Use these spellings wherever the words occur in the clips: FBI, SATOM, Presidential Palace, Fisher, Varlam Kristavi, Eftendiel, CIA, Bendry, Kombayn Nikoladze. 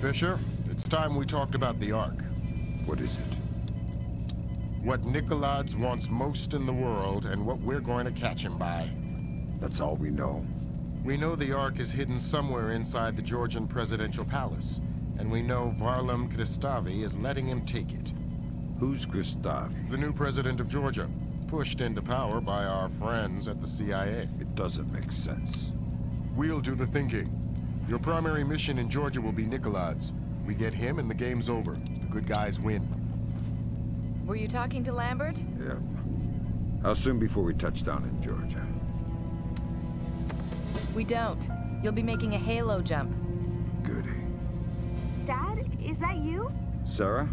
Fisher, it's time we talked about the Ark. What is it? What Nikoladze wants most in the world, and what we're going to catch him by. That's all we know. We know the Ark is hidden somewhere inside the Georgian presidential palace, and we know Varlam Kristavi is letting him take it. Who's Kristavi? The new president of Georgia, pushed into power by our friends at the CIA. It doesn't make sense. We'll do the thinking. Your primary mission in Georgia will be Nikoladze. We get him and the game's over. The good guys win. Were you talking to Lambert? Yeah. How soon before we touch down in Georgia? We don't. You'll be making a halo jump. Goody. Dad, is that you? Sarah,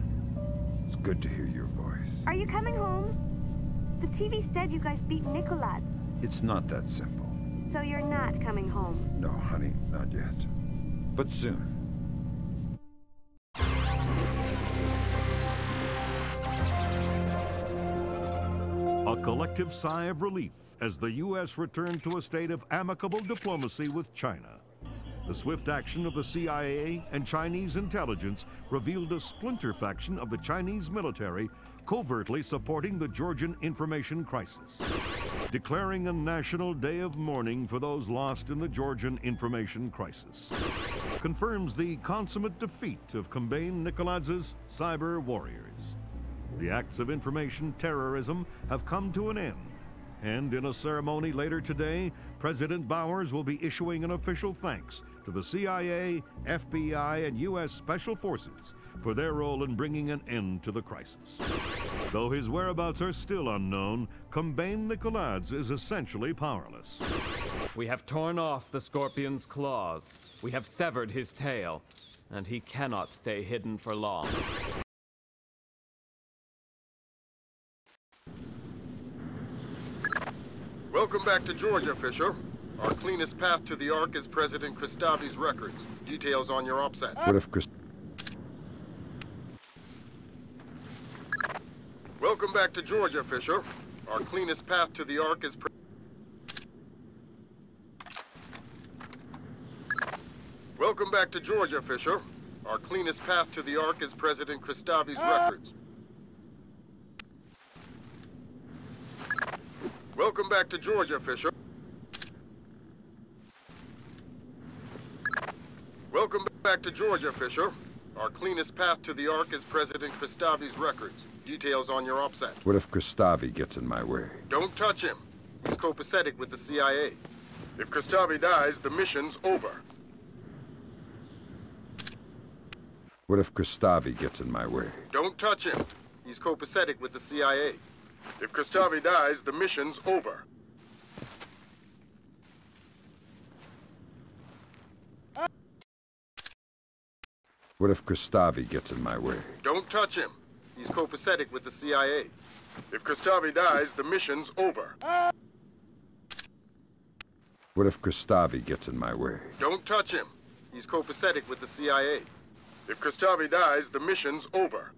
it's good to hear your voice. Are you coming home? The TV said you guys beat Nikoladze. It's not that simple. So you're not coming home? No, honey, not yet. But soon. A collective sigh of relief as the U.S. returned to a state of amicable diplomacy with China. The swift action of the CIA and Chinese intelligence revealed a splinter faction of the Chinese military covertly supporting the Georgian information crisis, declaring a national day of mourning for those lost in the Georgian information crisis. Confirms the consummate defeat of Kombayn Nikoladze's cyber warriors. The acts of information terrorism have come to an end, and in a ceremony later today, President Bowers will be issuing an official thanks to the CIA, FBI, and U.S. Special Forces for their role in bringing an end to the crisis. Though his whereabouts are still unknown, Kombayn Nikoladze is essentially powerless. We have torn off the scorpion's claws, we have severed his tail, and he cannot stay hidden for long. Welcome back to Georgia, Fisher. Our cleanest path to the Ark is President Kristavi's records. Details on your offset. What if Welcome back to Georgia, Fisher. Our cleanest path to the Ark is Welcome back to Georgia, Fisher. Our cleanest path to the Ark is President Kristavi's records. Welcome back to Georgia, Fisher. Welcome back to Georgia, Fisher. Our cleanest path to the Ark is President Kristavi's records. Details on your offset. What if Kristavi gets in my way? Don't touch him. He's copacetic with the CIA. If Kristavi dies, the mission's over. What if Kristavi gets in my way? Don't touch him. He's copacetic with the CIA. If Kristavi dies, the mission's over. What if Kristavi gets in my way? Don't touch him. He's copacetic with the CIA. If Kristavi dies, the mission's over. What if Kristavi gets in my way? Don't touch him. He's copacetic with the CIA. If Kristavi dies, the mission's over.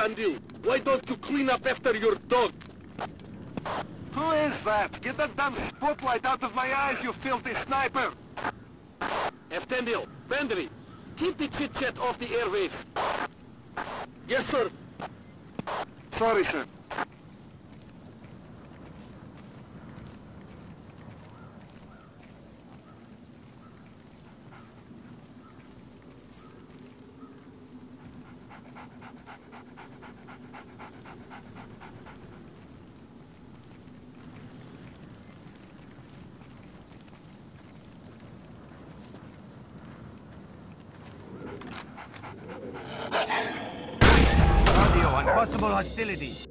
understand you. Why don't you clean up after your dog? Who is that? Get that damn spotlight out of my eyes, you filthy sniper! Eftendiel, Bendry, keep the chit-chat off the airwaves. Yes, sir. Sorry, sir. Hostilities.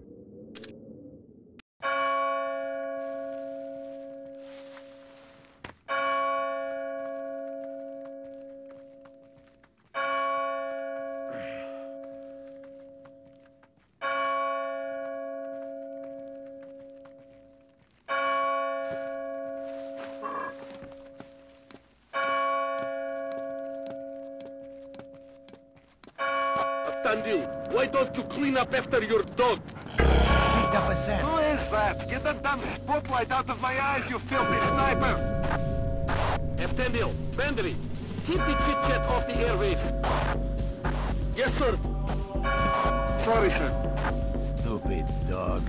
Why don't you clean up after your dog? Pick up a sand. Who is that? Get that damn spotlight out of my eyes, you filthy sniper! Eftendiel, Bendry, keep the chit-chat off the airwaves. Yes, sir. Sorry, sir. Stupid dog.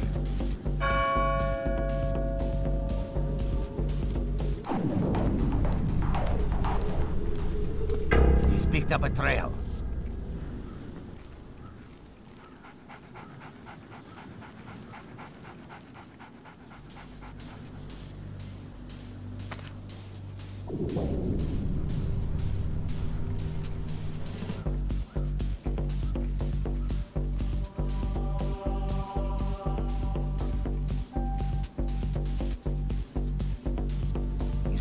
He's picked up a trail.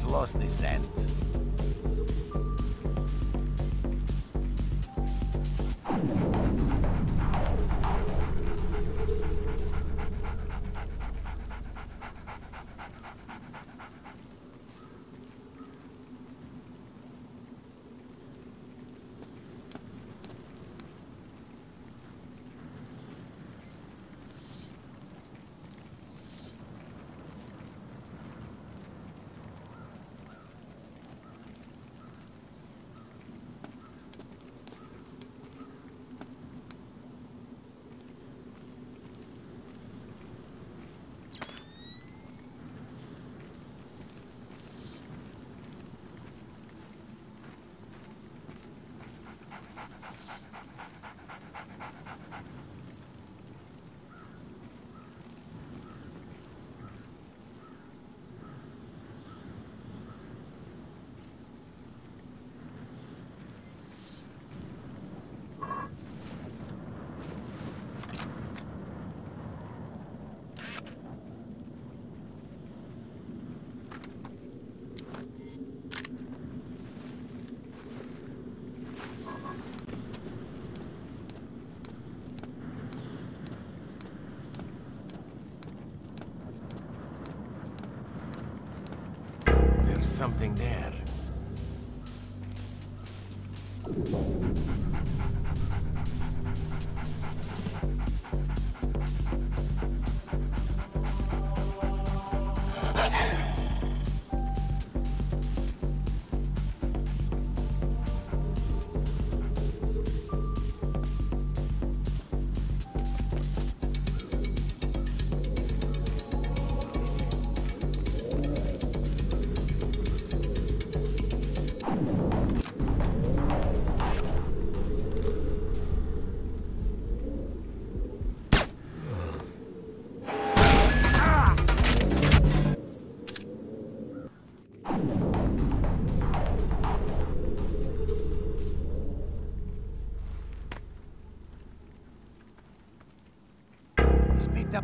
Lost the scent. Something there.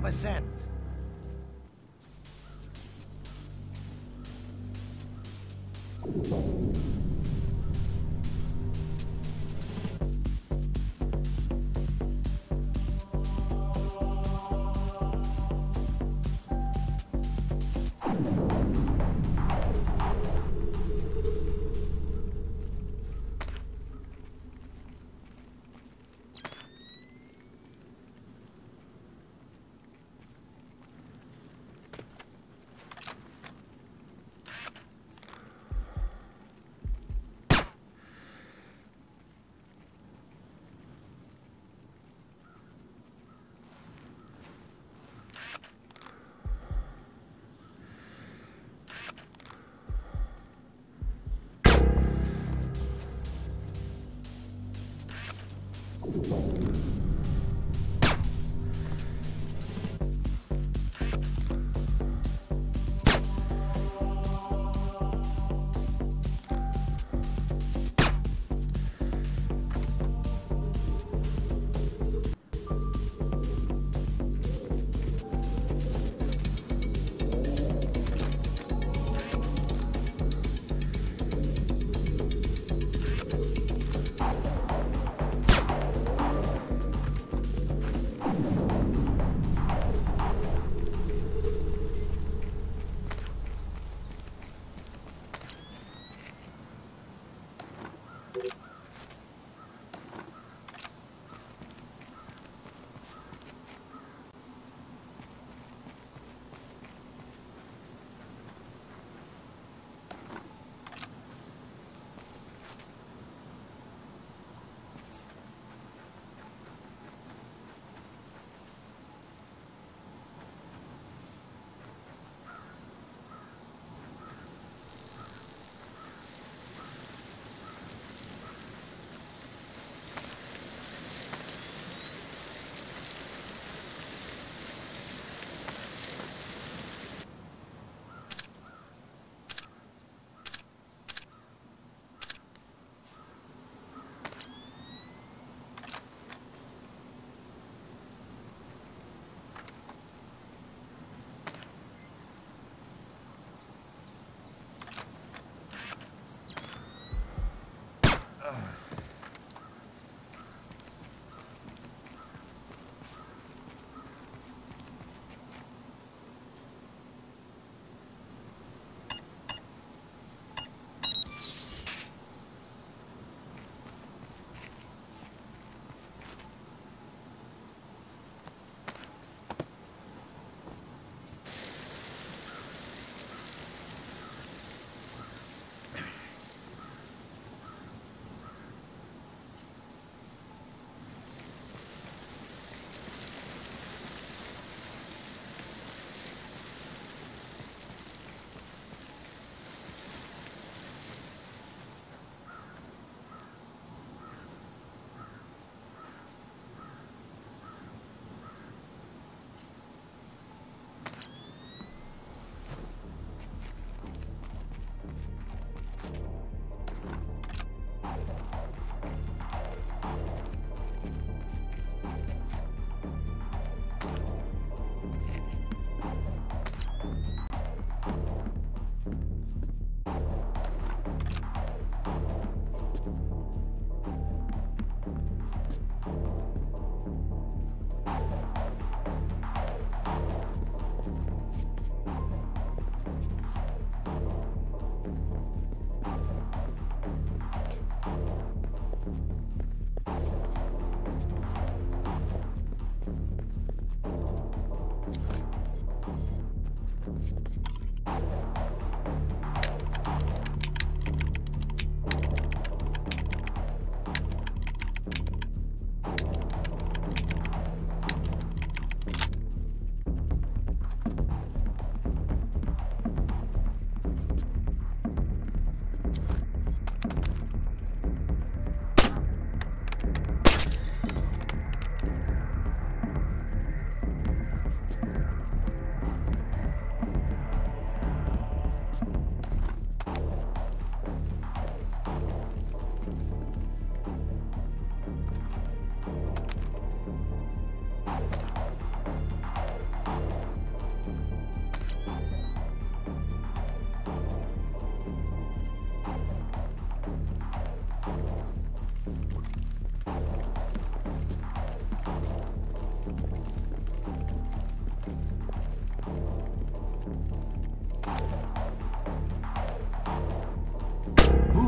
Percent.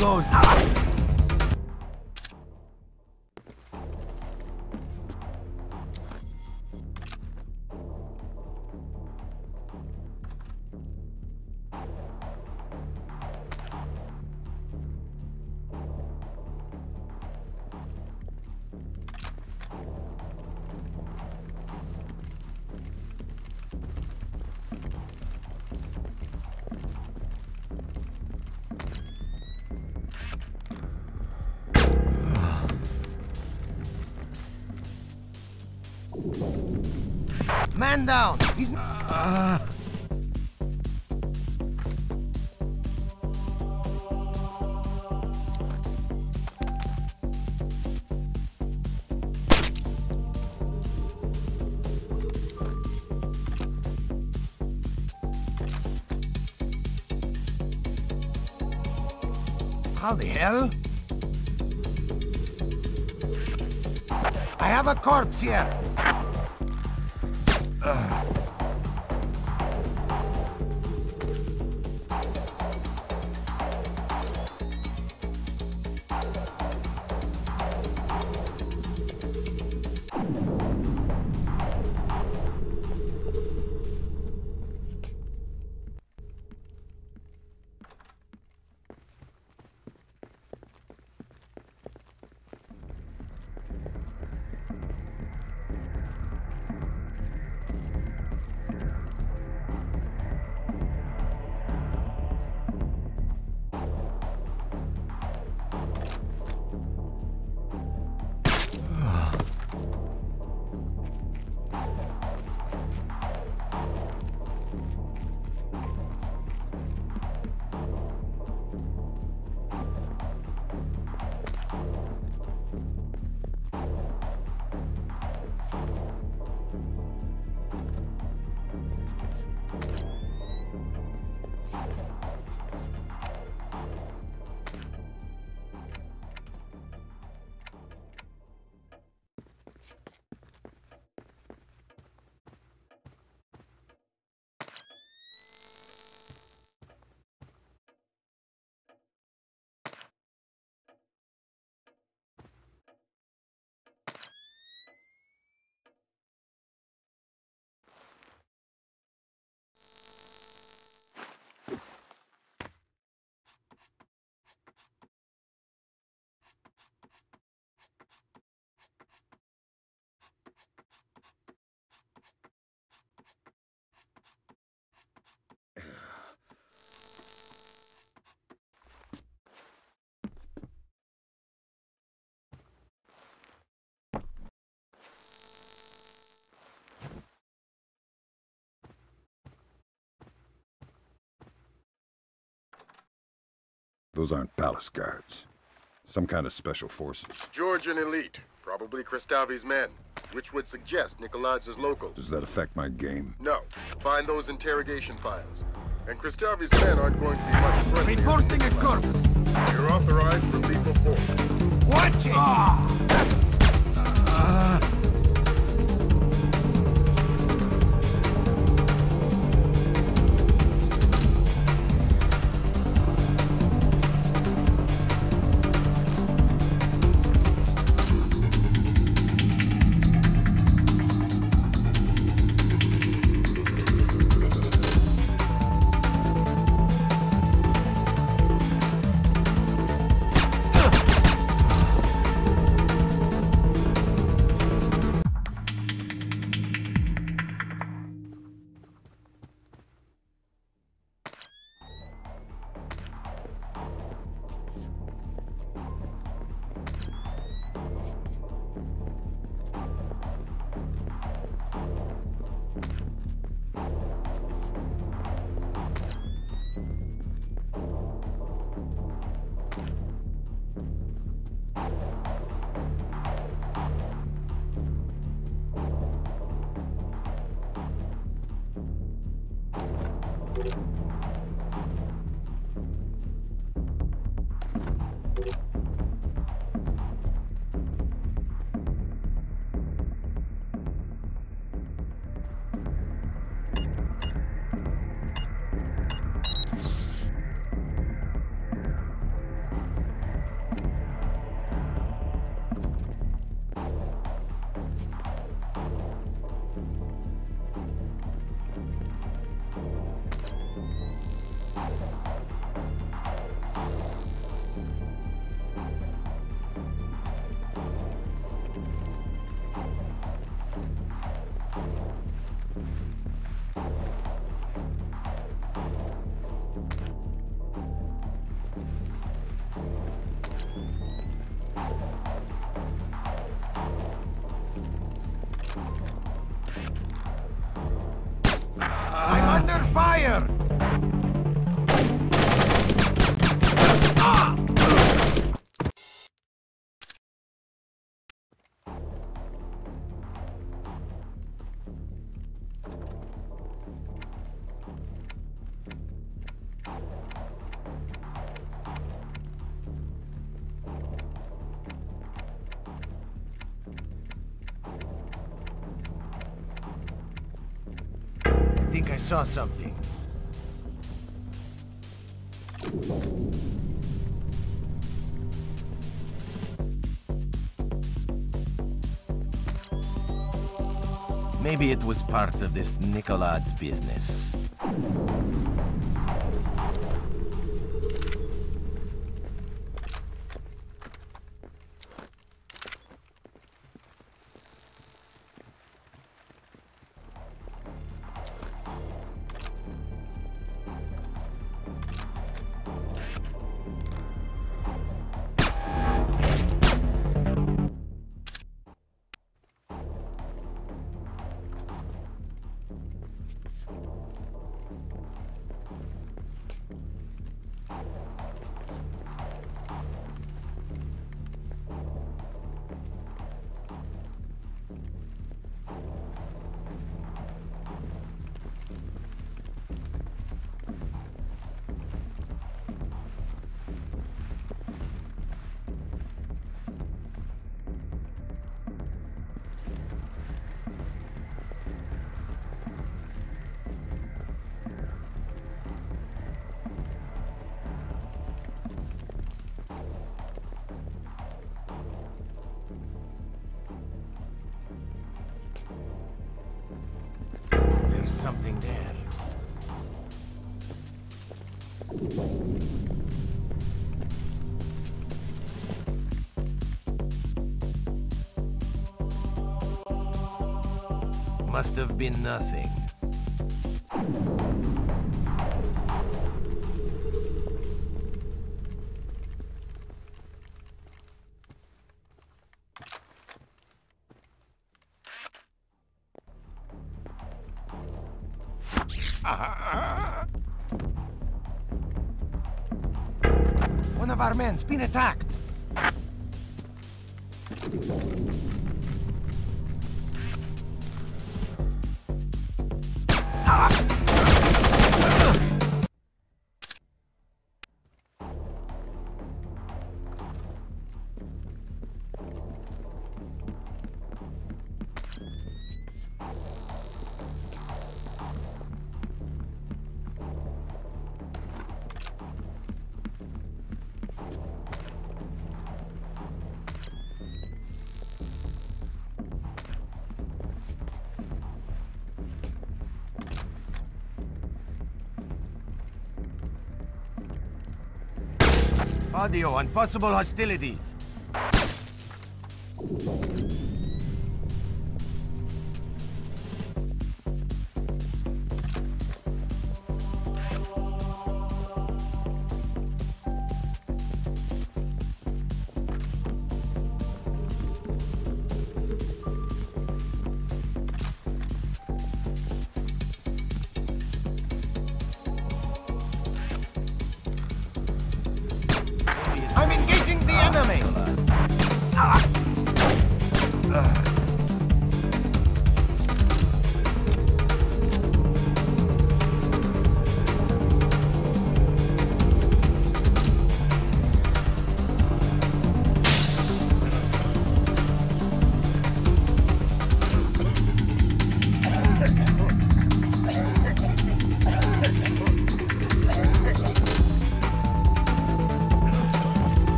goes. Man down! He's not... How the hell? I have a corpse here! Those aren't palace guards. Some kind of special forces. Georgian elite. Probably Kristavi's men, which would suggest Nikoladze's local. Does that affect my game? No. Find those interrogation files. And Kristavi's men aren't going to be much friendly. Reporting a corpse. You're authorized for lethal force. Watch it! saw something. Maybe it was part of this Nikoladze business. Something there. Must have been nothing. One of our men's been attacked. Audio on possible hostilities.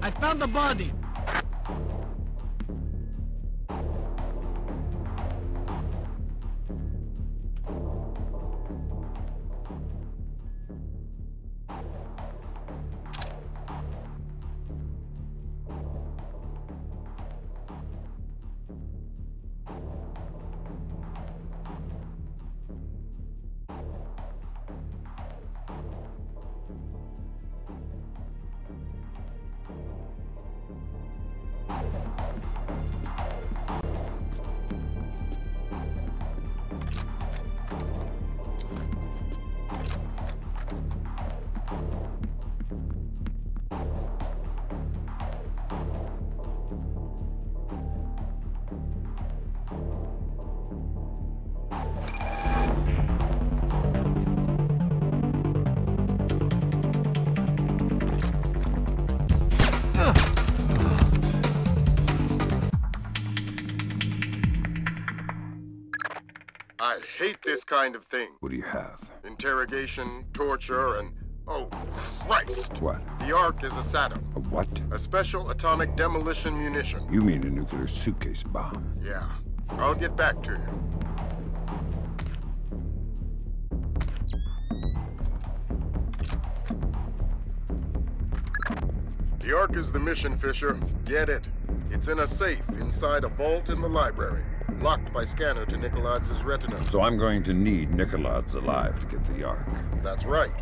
I found the body! I hate this kind of thing. What do you have? Interrogation, torture, and... oh, Christ! What? The Ark is a SATOM. A what? A special atomic demolition munition. You mean a nuclear suitcase bomb? Yeah. I'll get back to you. The Ark is the mission, Fisher. Get it. It's in a safe inside a vault in the library. Locked by scanner to Nikoladze's retina. So I'm going to need Nikoladze alive to get the Ark. That's right.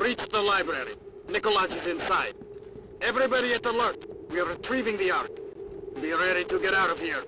Reach the library. Nikoladze is inside. Everybody at alert. We are retrieving the Ark. Be ready to get out of here.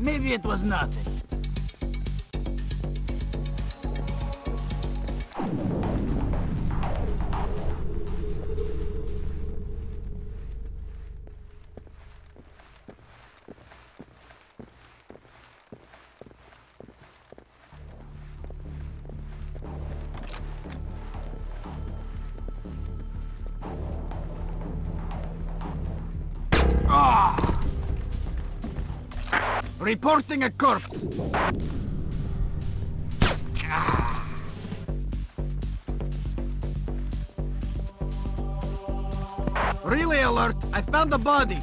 Maybe it was nothing. Reporting a corpse. Relay alert, I found the body.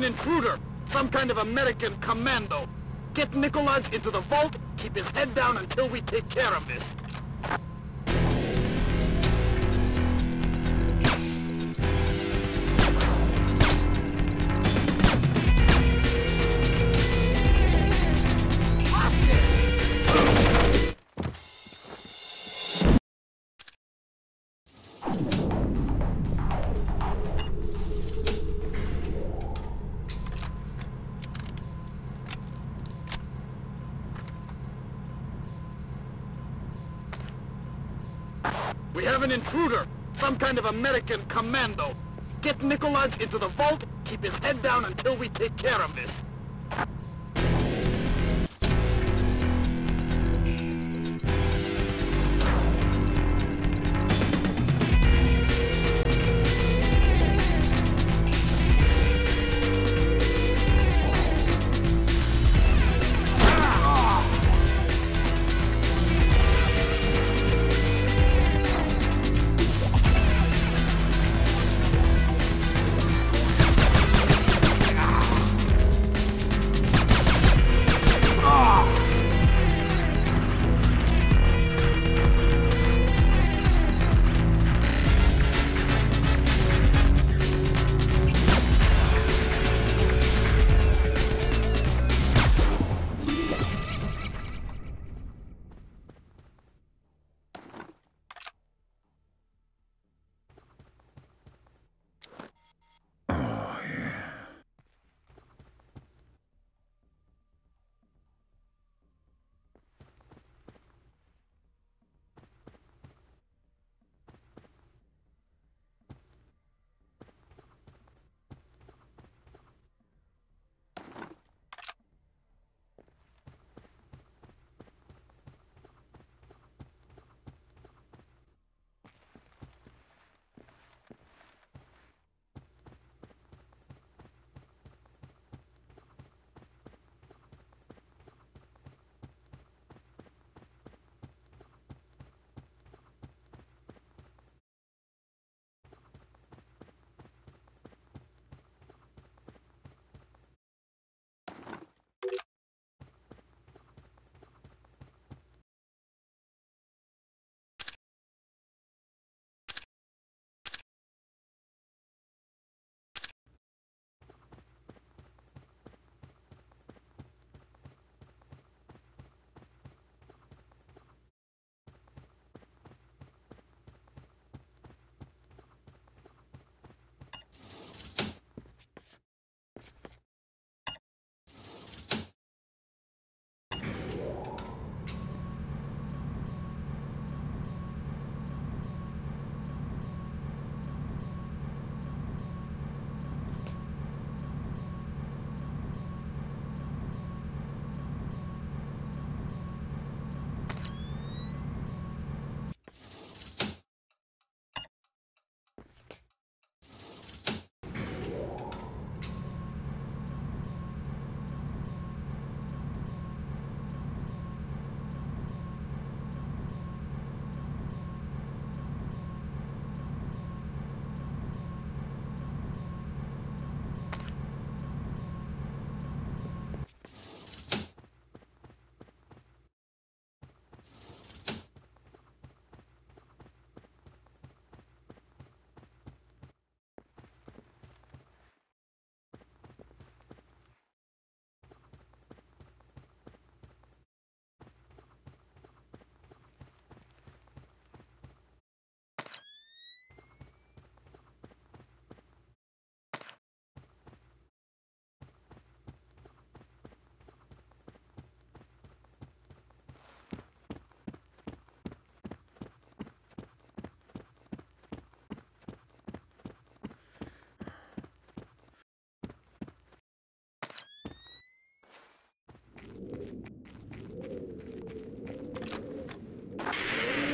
An intruder, some kind of American commando. Get Nikoladze into the vault, keep his head down until we take care of this. Kind of American commando. Get Nikoladze into the vault, keep his head down until we take care of this.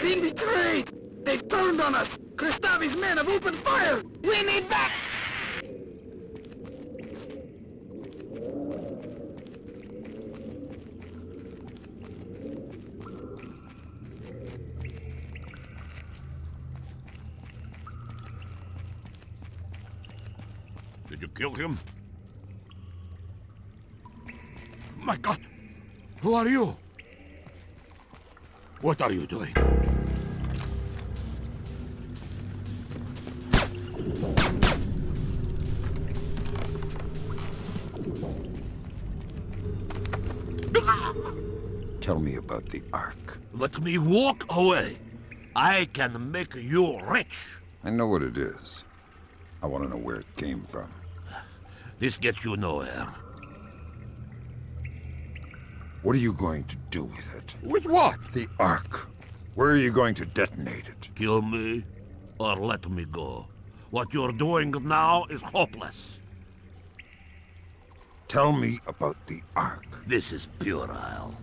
being betrayed! They've turned on us! Kristavi's men have opened fire! We need back! Did you kill him? My God! Who are you? What are you doing? Tell me about the Ark. Let me walk away. I can make you rich. I know what it is. I want to know where it came from. This gets you nowhere. What are you going to do with it? With what? The Ark. Where are you going to detonate it? Kill me, or let me go. What you're doing now is hopeless. Tell me about the Ark. This is puerile.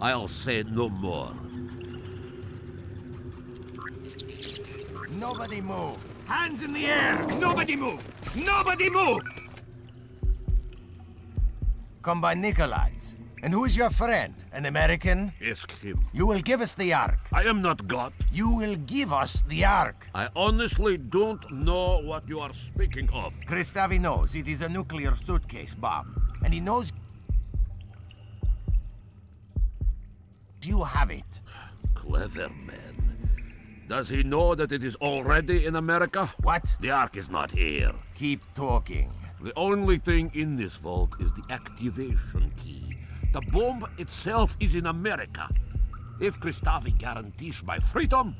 I'll say no more. Nobody move. Hands in the air. Nobody move. Nobody move. Kombayn Nikoladze. And who is your friend? An American? Ask him. You will give us the Ark. I am not God. You will give us the Ark. I honestly don't know what you are speaking of. Kristavi knows it is a nuclear suitcase bomb. And he knows you have it. Clever man. Does he know that it is already in America? What? The Ark is not here. Keep talking. The only thing in this vault is the activation key. The bomb itself is in America. If Kristavi guarantees my freedom,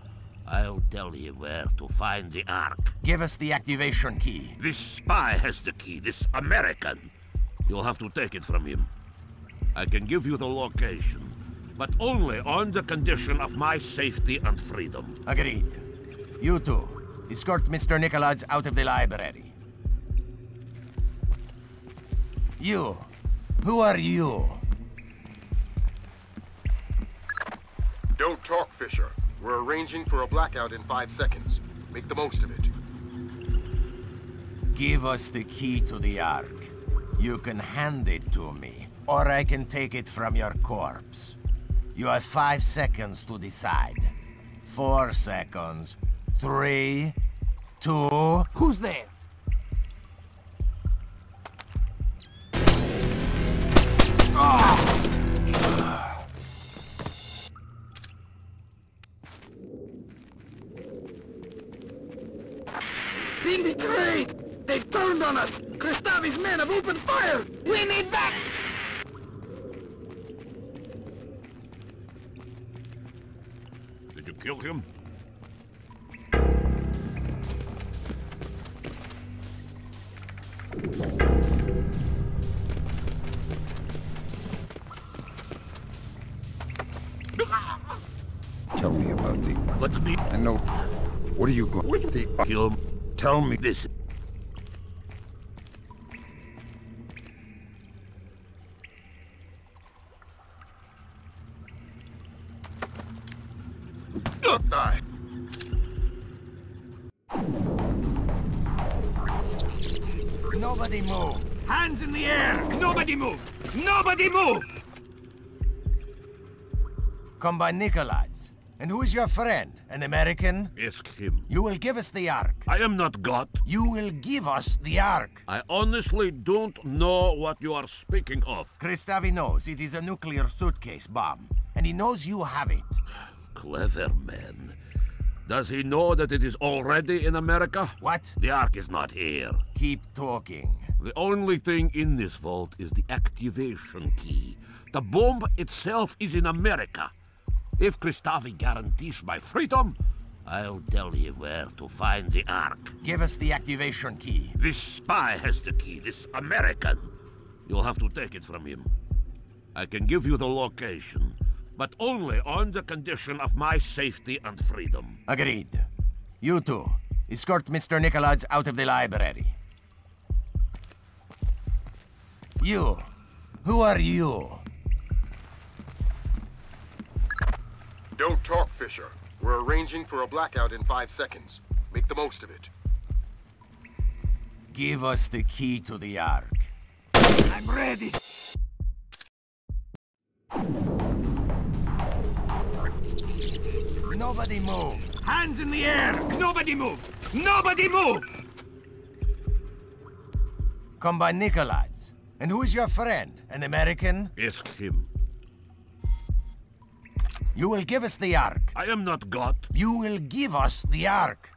I'll tell him where to find the Ark. Give us the activation key. This spy has the key, this American. You'll have to take it from him. I can give you the location, but only on the condition of my safety and freedom. Agreed. You two, escort Mr. Nikoladze out of the library. You, who are you? Don't talk, Fisher. We're arranging for a blackout in 5 seconds. Make the most of it. Give us the key to the Ark. You can hand it to me, or I can take it from your corpse. You have 5 seconds to decide. 4 seconds. 3, 2... Who's there? Oh! Being betrayed! They've turned on us! Kristavi's men have opened fire! We need back! Did you kill him? Tell me about the... Let me... I know... What are you going... With the... Kill... Tell me this. Don't die. Nobody move. Hands in the air. Nobody move. Nobody move. Kombayn Nikoladze. And who is your friend? An American? Ask him. You will give us the Ark. I am not God. You will give us the Ark. I honestly don't know what you are speaking of. Kristavi knows it is a nuclear suitcase bomb, and he knows you have it. Clever man. Does he know that it is already in America? What? The Ark is not here. Keep talking. The only thing in this vault is the activation key. The bomb itself is in America. If Kristavi guarantees my freedom, I'll tell him where to find the Ark. Give us the activation key. This spy has the key, this American. You'll have to take it from him. I can give you the location, but only on the condition of my safety and freedom. Agreed. You two, escort Mr. Nikoladze out of the library. You, who are you? Don't talk, Fisher. We're arranging for a blackout in 5 seconds. Make the most of it. Give us the key to the Ark. I'm ready! Nobody move! Hands in the air! Nobody move! Nobody move! Kombayn Nikoladze. And who is your friend? An American? It's him. You will give us the Ark. I am not God. You will give us the Ark.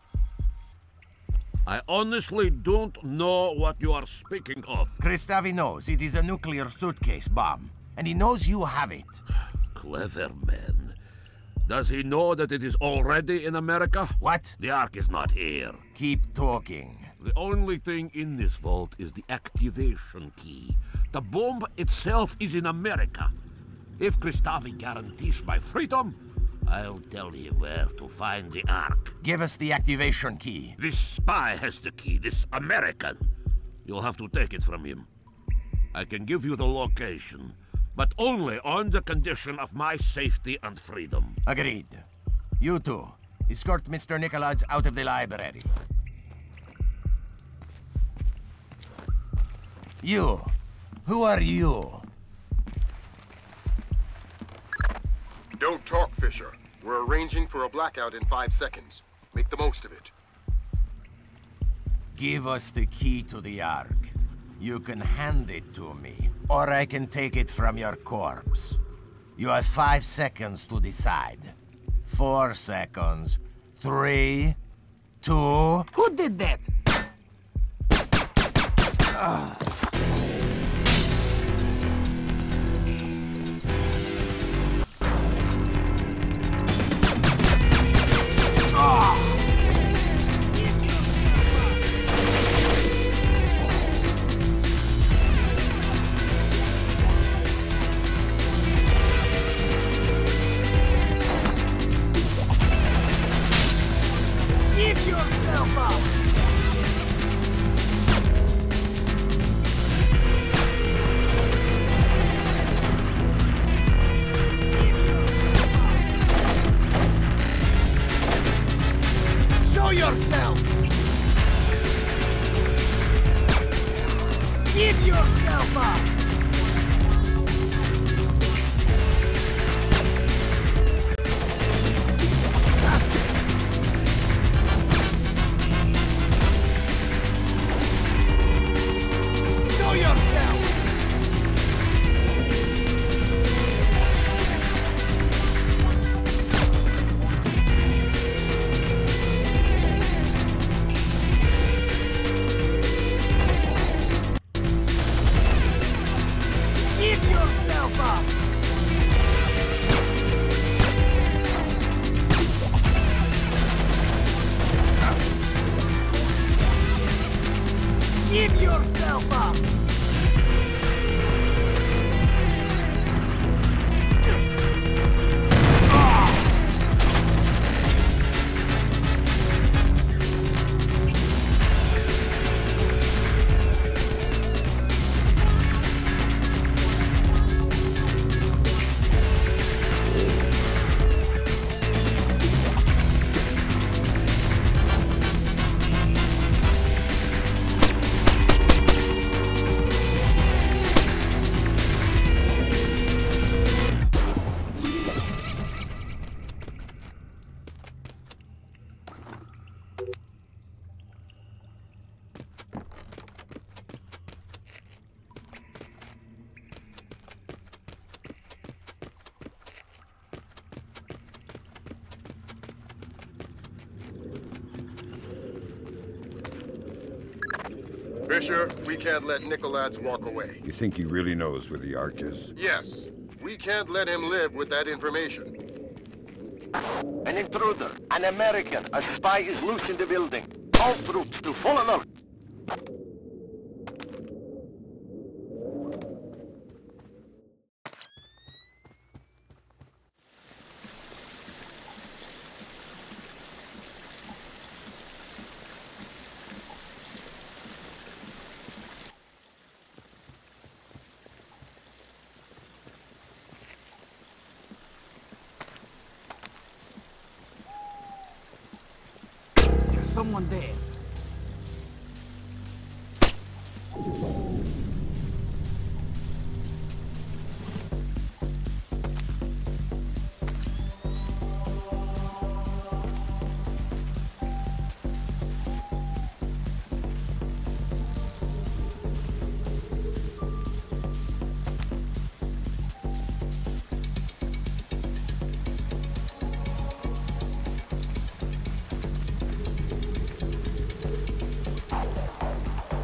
I honestly don't know what you are speaking of. Kristavi knows it is a nuclear suitcase bomb, and he knows you have it. Clever man. Does he know that it is already in America? What? The Ark is not here. Keep talking. The only thing in this vault is the activation key. The bomb itself is in America. If Kristavi guarantees my freedom, I'll tell you where to find the Ark. Give us the activation key. This spy has the key, this American. You'll have to take it from him. I can give you the location, but only on the condition of my safety and freedom. Agreed. You two, escort Mr. Nikoladze out of the library. You, who are you? Don't talk, Fisher. We're arranging for a blackout in 5 seconds. Make the most of it. Give us the key to the Ark. You can hand it to me, or I can take it from your corpse. You have 5 seconds to decide. 4 seconds. 3, 2... Who did that? Fisher, we can't let Nikoladze walk away. You think he really knows where the Ark is? Yes. We can't let him live with that information. An intruder, an American, a spy is loose in the building. All troops to full alert. someone there. Something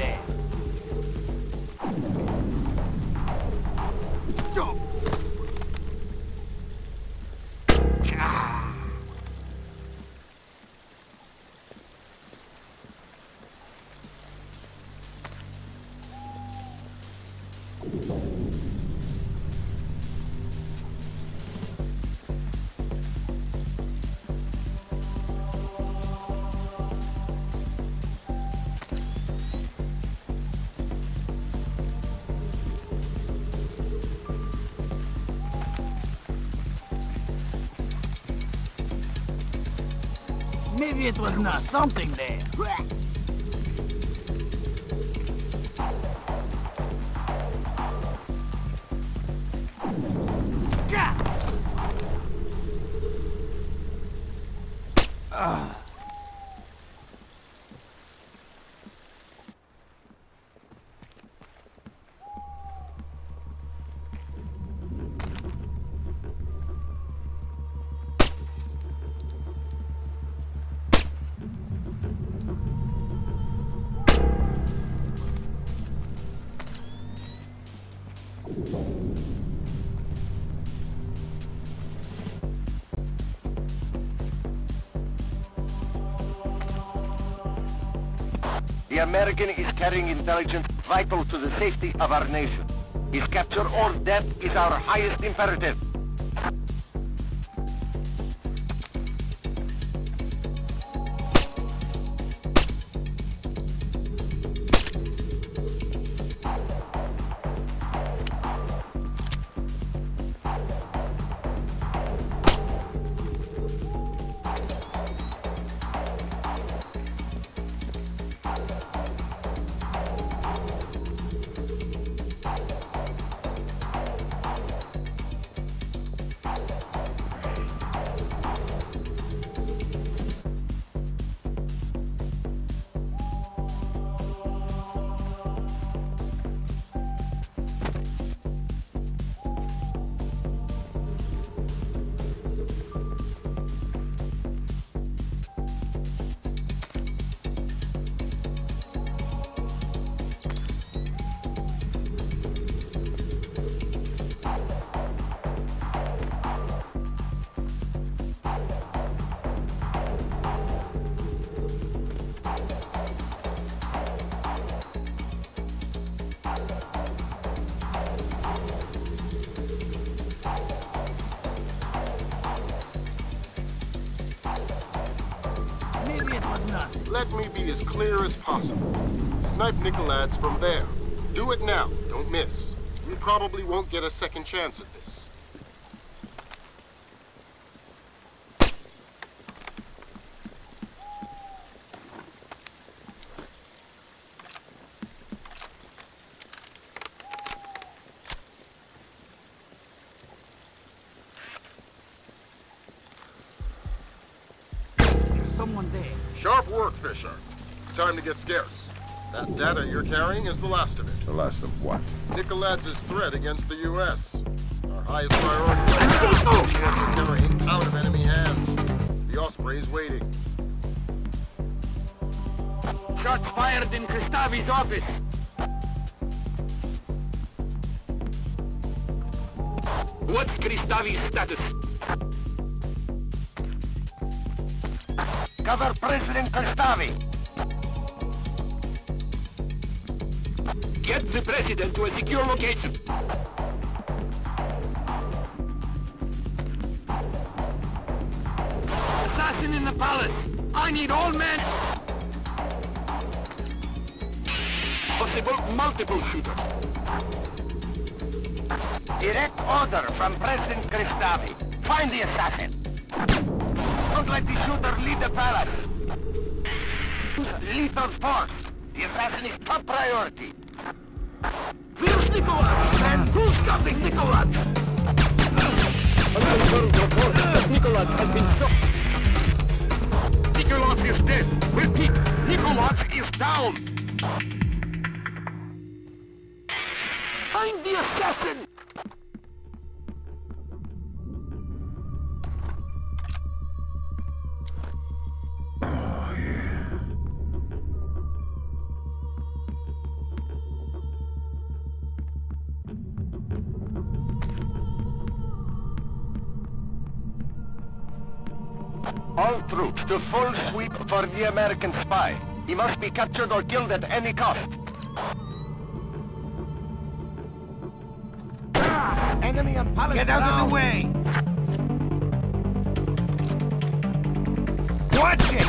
there. Maybe it was not something there. The American is carrying intelligence vital to the safety of our nation. His capture or death is our highest imperative. Let me be as clear as possible. Snipe Nikoladze from there. Do it now, don't miss. We probably won't get a second chance at this. Sharp work, Fisher. It's time to get scarce. That data you're carrying is the last of it. The last of what? Nikoladze's threat against the U.S. Our highest priority is to get him out of enemy hands. The Osprey's waiting. Shots fired in Kristavi's office. What's Kristavi's status? Cover President Kristavi! Get the President to a secure location! Assassin in the palace! I need all men! Possible multiple shooter! Direct order from President Kristavi! Find the assassin. Don't let the shooter lead the parade. Lethal force. The assassin is top priority. Where's Nikoladze, man? Who's stopping Nikoladze? Another report that Nikoladze has been stopped. Nikoladze is dead. Repeat, Nikoladze is down. Find the assassin! All troops to full sweep for the American spy. He must be captured or killed at any cost. Enemy on Palestine. Get out of the way! Watch it!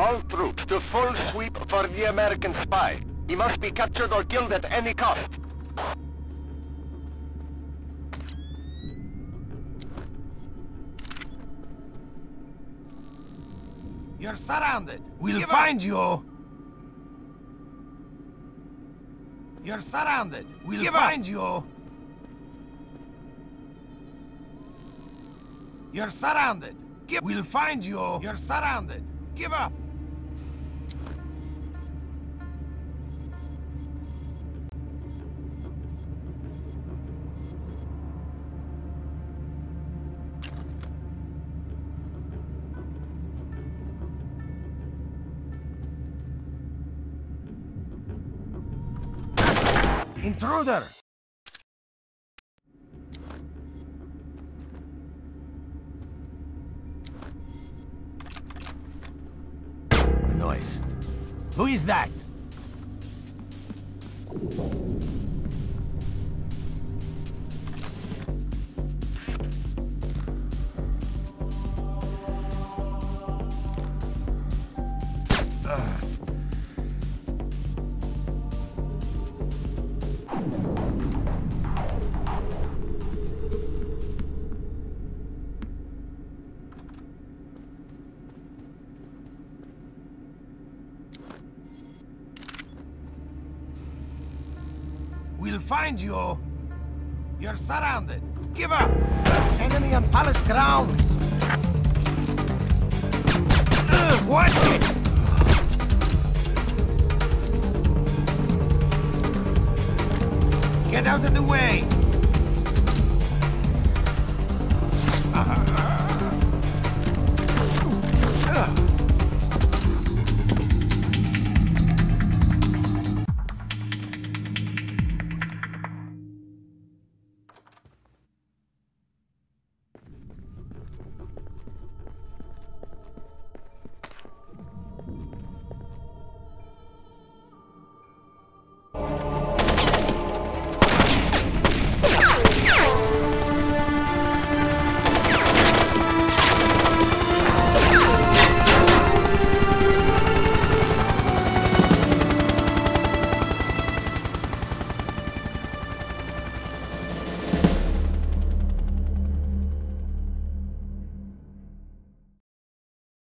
All troops to full sweep for the American spy. He must be captured or killed at any cost. You're surrounded. We'll find you. You're surrounded. We'll find you. You're surrounded. We'll find you. You're surrounded. Give up. Intruder! Noise. Who is that? We'll find you. You're surrounded. Give up. Enemy on palace grounds. Watch it. Get out of the way.